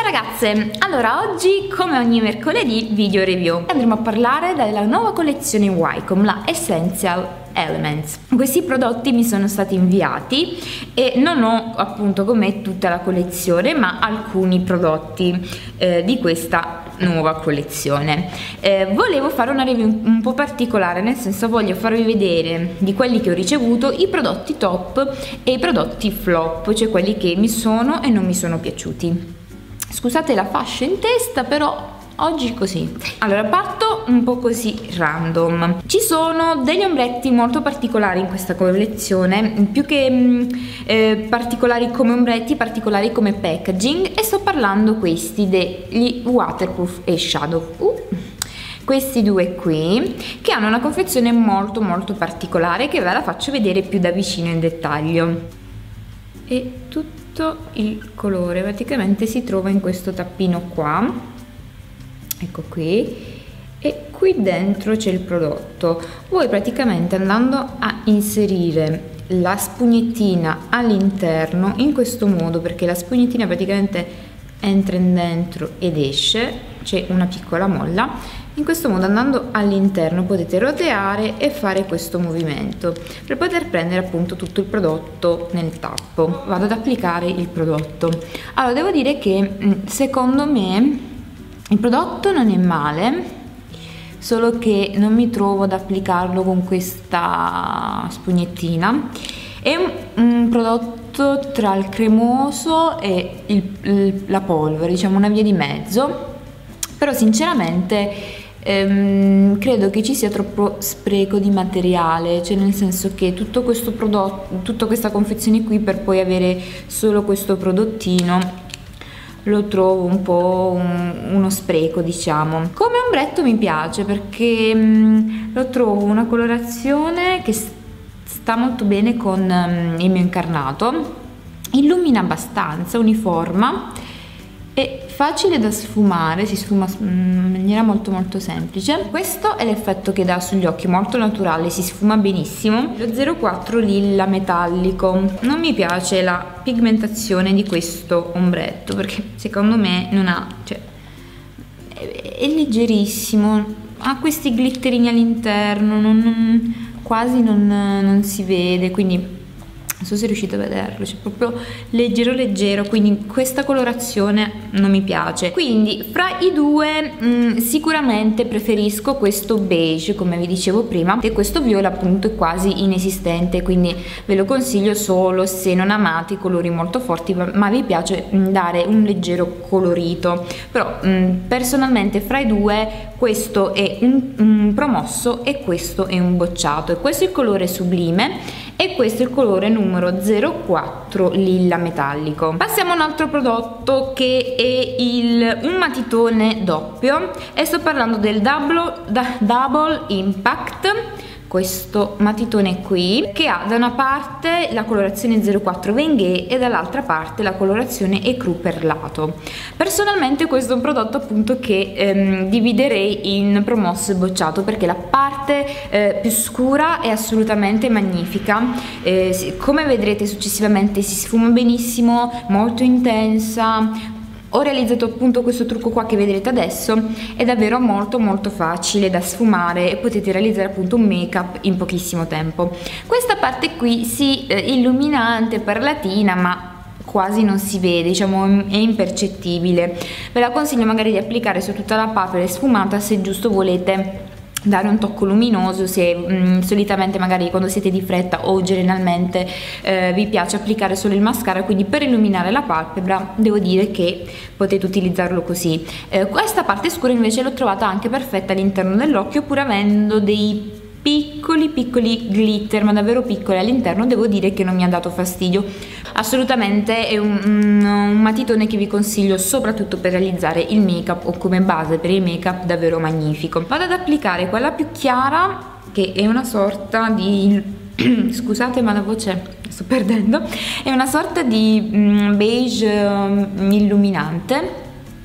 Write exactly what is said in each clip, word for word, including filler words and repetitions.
Ciao ragazze, allora oggi come ogni mercoledì video review andremo a parlare della nuova collezione Wjcon, la Essential Elements. Questi prodotti mi sono stati inviati e non ho appunto con me tutta la collezione, ma alcuni prodotti eh, di questa nuova collezione. Eh, volevo fare una review un po' particolare, nel senso voglio farvi vedere di quelli che ho ricevuto i prodotti top e i prodotti flop, cioè quelli che mi sono e non mi sono piaciuti. Scusate la fascia in testa, però oggi così. Allora, parto un po' così random. Ci sono degli ombretti molto particolari in questa collezione, più che eh, particolari come ombretti, particolari come packaging, e sto parlando questi degli Waterproof Eyeshadow. Uh. Questi due qui, che hanno una confezione molto molto particolare, che ve la faccio vedere più da vicino in dettaglio. E tutto il colore praticamente si trova in questo tappino qua, ecco qui, e qui dentro c'è il prodotto. Voi praticamente andando a inserire la spugnetina all'interno in questo modo, perché la spugnetina praticamente entra dentro ed esce, c'è una piccola molla, in questo modo andando all'interno potete roteare e fare questo movimento per poter prendere appunto tutto il prodotto nel tappo. Vado ad applicare il prodotto. Allora, devo dire che secondo me il prodotto non è male, solo che non mi trovo ad applicarlo con questa spugnettina. È un prodotto tra il cremoso e il, la polvere, diciamo una via di mezzo, però sinceramente ehm, credo che ci sia troppo spreco di materiale, cioè nel senso che tutto questo prodotto, tutta questa confezione qui per poi avere solo questo prodottino, lo trovo un po' un, uno spreco, diciamo. Come ombretto mi piace perché mh, lo trovo una colorazione che sta molto bene con il mio incarnato, illumina abbastanza, uniforma, è facile da sfumare, si sfuma in maniera molto molto semplice. Questo è l'effetto che dà sugli occhi, molto naturale, si sfuma benissimo. Lo zero quattro lilla metallico, non mi piace la pigmentazione di questo ombretto perché secondo me non ha, cioè, è, è leggerissimo, ha questi glitterini all'interno, non, non quasi non, non si vede, quindi non so se riuscite a vederlo, cioè proprio leggero leggero, quindi questa colorazione non mi piace. Quindi fra i due mh, sicuramente preferisco questo beige, come vi dicevo prima, e questo viola appunto è quasi inesistente, quindi ve lo consiglio solo se non amate i colori molto forti ma vi piace dare un leggero colorito. Però mh, personalmente fra i due questo è un, un promosso e questo è un bocciato, e questo è il colore sublime e questo è il colore numero zero quattro lilla metallico. Passiamo a un altro prodotto che è il, un matitone doppio, e sto parlando del Double, da, Double Impact, questo matitone qui che ha da una parte la colorazione zero quattro Venghe e dall'altra parte la colorazione Ecru Perlato. Personalmente questo è un prodotto appunto che ehm, dividerei in promosso e bocciato, perché la parte eh, più scura è assolutamente magnifica, eh, come vedrete successivamente si sfuma benissimo, molto intensa. Ho realizzato appunto questo trucco qua che vedrete adesso, è davvero molto molto facile da sfumare e potete realizzare appunto un make up in pochissimo tempo. Questa parte qui sì, illuminante, parlatina, ma quasi non si vede, diciamo è impercettibile. Ve la consiglio magari di applicare su tutta la papera sfumata se giusto volete dare un tocco luminoso, se mh, solitamente magari quando siete di fretta o generalmente eh, vi piace applicare solo il mascara, quindi per illuminare la palpebra devo dire che potete utilizzarlo così. Eh, questa parte scura invece l'ho trovata anche perfetta all'interno dell'occhio, pur avendo dei piccoli piccoli glitter, ma davvero piccoli all'interno, devo dire che non mi ha dato fastidio assolutamente. È un, un, un matitone che vi consiglio soprattutto per realizzare il make up o come base per il make up, davvero magnifico. Vado ad applicare quella più chiara che è una sorta di scusate ma la voce sto perdendo, è una sorta di um, beige um, illuminante,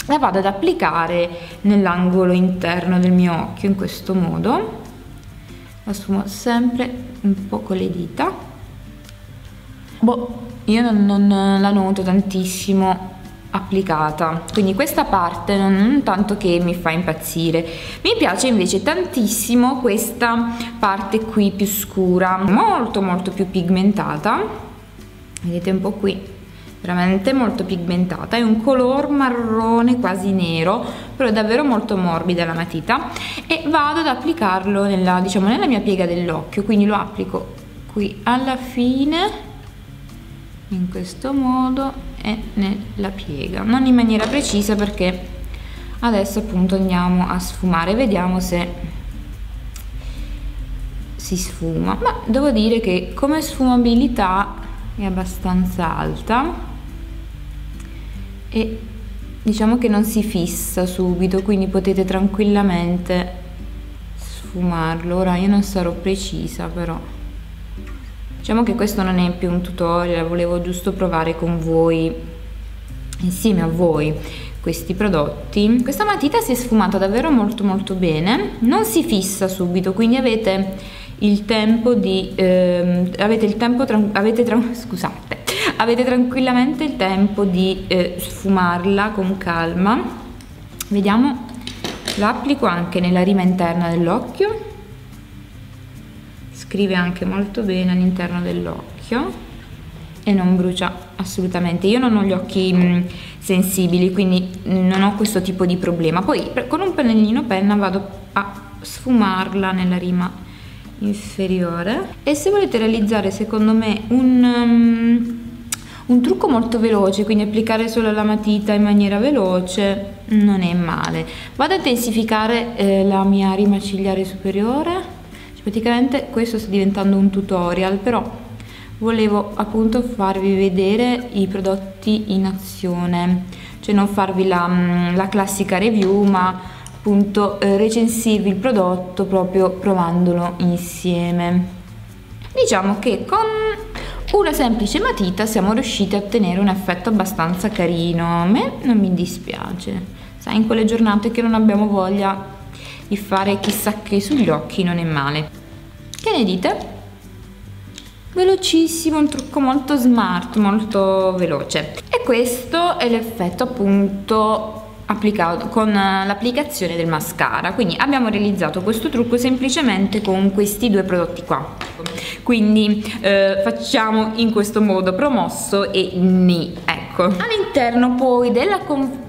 la vado ad applicare nell'angolo interno del mio occhio in questo modo. La sfumo sempre un po' con le dita. Boh, io non, non la noto tantissimo applicata, quindi questa parte non tanto che mi fa impazzire. Mi piace invece tantissimo questa parte qui più scura, molto molto più pigmentata, vedete un po' qui, veramente molto pigmentata, è un color marrone quasi nero, però è davvero molto morbida la matita, e vado ad applicarlo nella, diciamo, nella mia piega dell'occhio, quindi lo applico qui alla fine in questo modo e nella piega, non in maniera precisa perché adesso appunto andiamo a sfumare, vediamo se si sfuma, ma devo dire che come sfumabilità è abbastanza alta e diciamo che non si fissa subito, quindi potete tranquillamente sfumarlo. Ora io non sarò precisa, però diciamo che questo non è più un tutorial, volevo giusto provare con voi, insieme a voi, questi prodotti. Questa matita si è sfumata davvero molto molto bene, non si fissa subito, quindi avete il tempo di eh, avete il tempo avete scusate avete tranquillamente il tempo di eh, sfumarla con calma. Vediamo, lo applico anche nella rima interna dell'occhio, scrive anche molto bene all'interno dell'occhio e non brucia assolutamente. Io non ho gli occhi mh, sensibili, quindi non ho questo tipo di problema. Poi con un pennellino penna vado a sfumarla nella rima inferiore. E se volete realizzare, secondo me, un, um, un trucco molto veloce, quindi applicare solo la matita in maniera veloce, non è male. Vado a intensificare eh, la mia rima cigliare superiore. Praticamente questo sta diventando un tutorial, però volevo appunto farvi vedere i prodotti in azione, cioè non farvi la, la classica review, ma appunto eh, recensirvi il prodotto proprio provandolo insieme. Diciamo che con una semplice matita siamo riusciti a ottenere un effetto abbastanza carino, a me non mi dispiace. Sai, in quelle giornate che non abbiamo voglia di fare chissà che sugli occhi, non è male. Che ne dite? Velocissimo, un trucco molto smart, molto veloce. E questo è l'effetto appunto applicato con l'applicazione del mascara. Quindi abbiamo realizzato questo trucco semplicemente con questi due prodotti qua, quindi eh, facciamo in questo modo, promosso e ni, ecco. All'interno poi della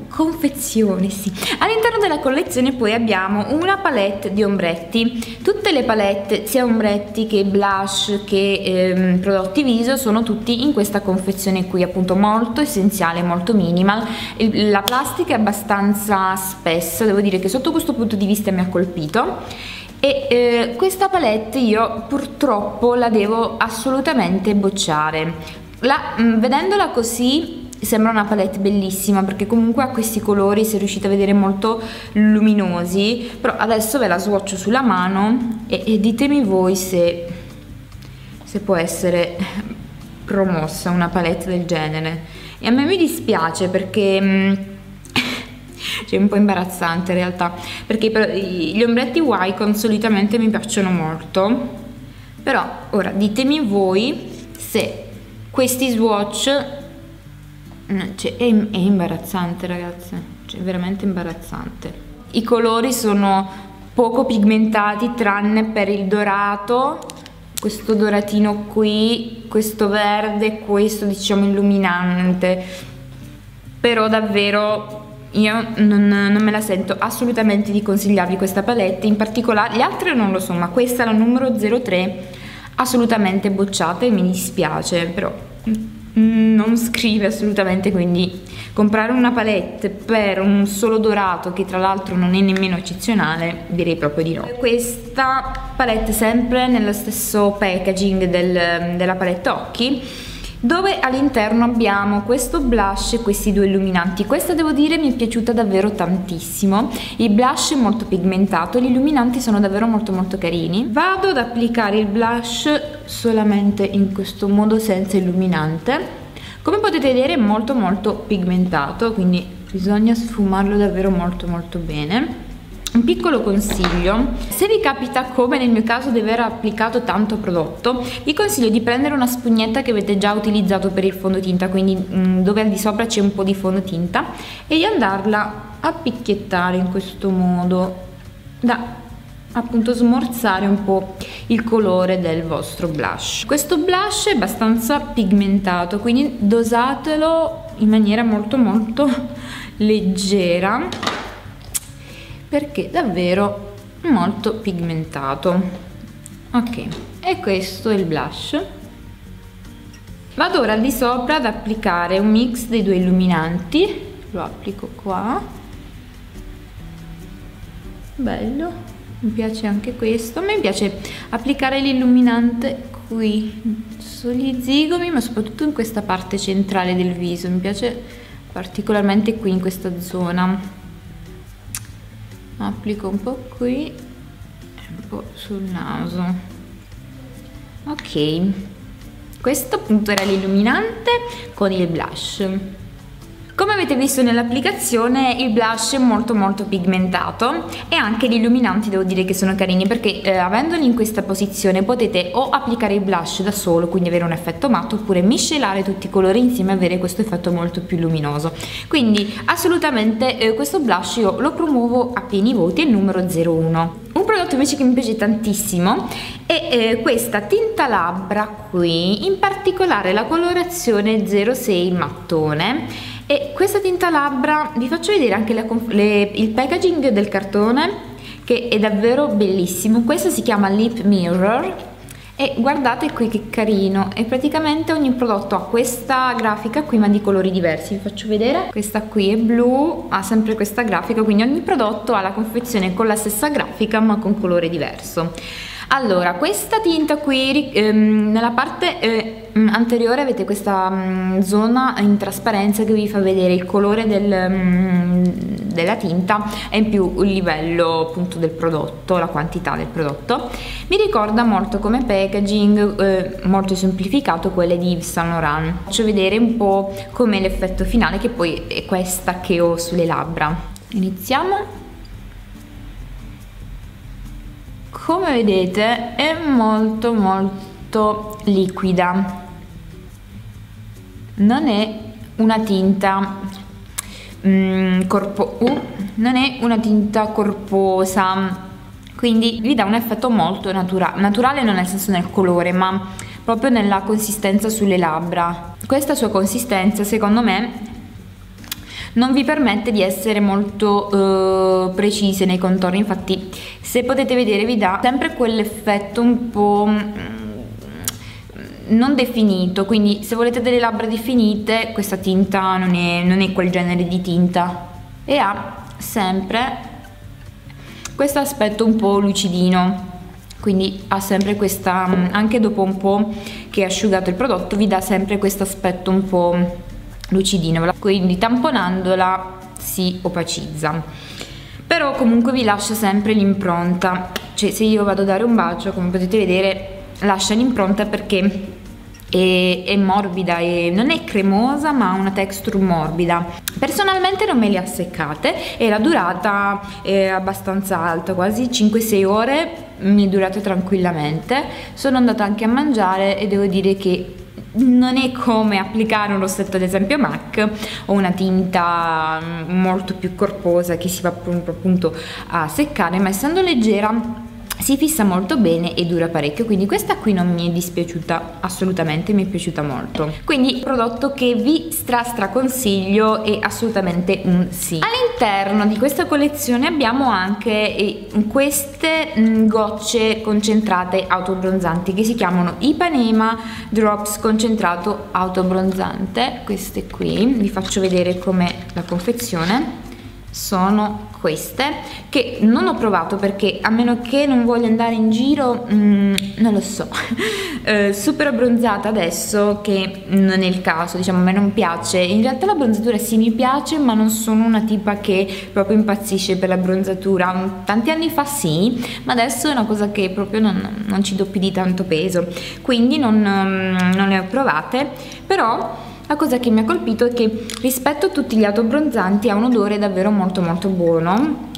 confezione, sì. All'interno della collezione poi abbiamo una palette di ombretti. Tutte le palette, sia ombretti che blush che ehm, prodotti viso, sono tutti in questa confezione qui, appunto molto essenziale, molto minimal. Il, la plastica è abbastanza spessa, devo dire che sotto questo punto di vista mi ha colpito. E eh, questa palette io purtroppo la devo assolutamente bocciare. La, mh, vedendola così sembra una palette bellissima, perché comunque ha questi colori, se riuscite a vedere, molto luminosi, però adesso ve la swatcho sulla mano e, e ditemi voi se, se può essere promossa una palette del genere. E a me mi dispiace perché mh, cioè è un po' imbarazzante in realtà, perché gli ombretti Wjcon solitamente mi piacciono molto, però ora ditemi voi se questi swatch, cioè, è, è imbarazzante ragazze, cioè, veramente imbarazzante. I colori sono poco pigmentati tranne per il dorato, questo doratino qui, questo verde, questo diciamo illuminante, però davvero io non, non me la sento assolutamente di consigliarvi questa palette, in particolare le altre non lo so, ma questa, la numero zero tre, assolutamente bocciata e mi dispiace, però non scrive assolutamente, quindi comprare una palette per un solo dorato, che tra l'altro non è nemmeno eccezionale, direi proprio di no. Questa palette sempre nello stesso packaging del, della palette occhi, dove all'interno abbiamo questo blush e questi due illuminanti. Questa devo dire mi è piaciuta davvero tantissimo, il blush è molto pigmentato, gli illuminanti sono davvero molto molto carini. Vado ad applicare il blush solamente in questo modo, senza illuminante, come potete vedere è molto molto pigmentato, quindi bisogna sfumarlo davvero molto molto bene. Un piccolo consiglio: se vi capita, come nel mio caso, di aver applicato tanto prodotto, vi consiglio di prendere una spugnetta che avete già utilizzato per il fondotinta, quindi mh, dove al di sopra c'è un po' di fondotinta, e di andarla a picchiettare in questo modo, da appunto smorzare un po' il colore del vostro blush. Questo blush è abbastanza pigmentato, quindi dosatelo in maniera molto molto leggera, perché davvero molto pigmentato. Ok, e questo è il blush. Vado ora al di sopra ad applicare un mix dei due illuminanti, lo applico qua, bello, mi piace anche questo. A me piace applicare l'illuminante qui sugli zigomi, ma soprattutto in questa parte centrale del viso, mi piace particolarmente qui in questa zona. Applico un po' qui e un po' sul naso. Ok, questo appunto era l'illuminante con il blush. Come avete visto nell'applicazione, il blush è molto molto pigmentato, e anche gli illuminanti devo dire che sono carini, perché eh, avendoli in questa posizione potete o applicare il blush da solo, quindi avere un effetto matto, oppure miscelare tutti i colori insieme e avere questo effetto molto più luminoso. Quindi assolutamente eh, questo blush io lo promuovo a pieni voti, è il numero zero uno. Un prodotto invece che mi piace tantissimo è eh, questa tinta labbra qui, in particolare la colorazione zero sei mattone. E questa tinta labbra, vi faccio vedere anche la, le, il packaging del cartone, che è davvero bellissimo. Questo si chiama Lip Mirror e guardate qui che carino, e praticamente ogni prodotto ha questa grafica qui, ma di colori diversi. Vi faccio vedere, questa qui è blu, ha sempre questa grafica, quindi ogni prodotto ha la confezione con la stessa grafica ma con colore diverso. Allora, questa tinta qui, ehm, nella parte eh, anteriore avete questa mh, zona in trasparenza che vi fa vedere il colore del, mh, della tinta, e in più il livello appunto del prodotto, la quantità del prodotto. Mi ricorda molto come packaging, eh, molto semplificato, quelle di Yves Saint Laurent. Faccio vedere un po' com'è l'effetto finale, che poi è questa che ho sulle labbra. Iniziamo. Come vedete è molto molto liquida, non è una tinta mm, corpo, uh, non è una tinta corposa, quindi vi dà un effetto molto natura- naturale, non nel senso nel colore, ma proprio nella consistenza sulle labbra. Questa sua consistenza, secondo me, non vi permette di essere molto eh, precise nei contorni. Infatti, se potete vedere, vi dà sempre quell'effetto un po' non definito, quindi se volete delle labbra definite, questa tinta non è, non è quel genere di tinta, e ha sempre questo aspetto un po' lucidino, quindi ha sempre questa, anche dopo un po' che è asciugato il prodotto, vi dà sempre questo aspetto un po' lucidino, quindi tamponandola si opacizza, però comunque vi lascia sempre l'impronta. Cioè, se io vado a dare un bacio, come potete vedere, lascia l'impronta, perché è, è morbida, è, non è cremosa, ma ha una texture morbida. Personalmente non me le ha seccate, e la durata è abbastanza alta, quasi cinque sei ore mi è durata tranquillamente. Sono andata anche a mangiare e devo dire che non è come applicare un rossetto, ad esempio MAC, o una tinta molto più corposa che si va appunto a seccare, ma essendo leggera si fissa molto bene e dura parecchio. Quindi questa qui non mi è dispiaciuta assolutamente, mi è piaciuta molto. Quindi prodotto che vi stra stra consiglio, è assolutamente un sì. All'interno di questa collezione abbiamo anche queste gocce concentrate autobronzanti, che si chiamano Ipanema Drops concentrato autobronzante. Queste qui, vi faccio vedere come la confezione. Sono queste che non ho provato, perché a meno che non voglio andare in giro mm, non lo so eh, super abbronzata adesso, che non è il caso, diciamo. A me non piace in realtà la bronzatura, sì, mi piace, ma non sono una tipa che proprio impazzisce per la bronzatura. Tanti anni fa sì, ma adesso è una cosa che proprio non, non ci do più di tanto peso, quindi non, non le ho provate. Però la cosa che mi ha colpito è che rispetto a tutti gli autobronzanti ha un odore davvero molto molto buono,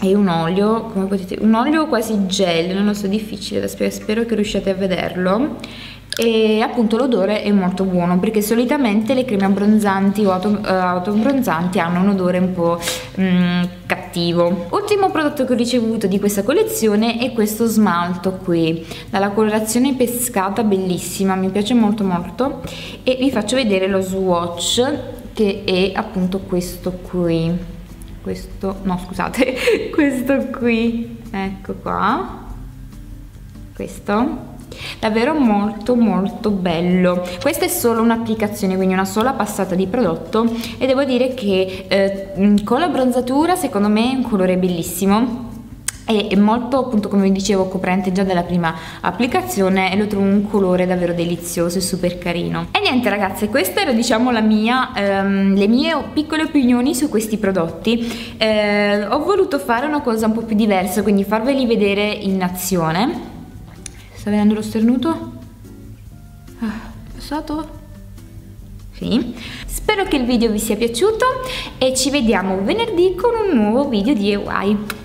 è un olio, come potete, un olio quasi gel, non lo so, difficile da spiegare, spero che riusciate a vederlo. E appunto l'odore è molto buono, perché solitamente le creme abbronzanti o autoabbronzanti hanno un odore un po' mm, cattivo. Ultimo prodotto che ho ricevuto di questa collezione è questo smalto qui, dalla colorazione pescata, bellissima, mi piace molto molto, e vi faccio vedere lo swatch, che è appunto questo qui, questo, no scusate, questo qui, ecco qua, questo. Davvero molto molto bello. Questa è solo un'applicazione, quindi una sola passata di prodotto, e devo dire che eh, con la bronzatura secondo me è un colore bellissimo, è molto, appunto come vi dicevo, coprente già dalla prima applicazione, e lo trovo un colore davvero delizioso e super carino. E niente ragazze, queste erano diciamo la mia, ehm, le mie piccole opinioni su questi prodotti. Eh, ho voluto fare una cosa un po' più diversa, quindi farveli vedere in azione. Sta venendo lo sternuto? Ah, passato? Sì. Spero che il video vi sia piaciuto e ci vediamo venerdì con un nuovo video di D I Y.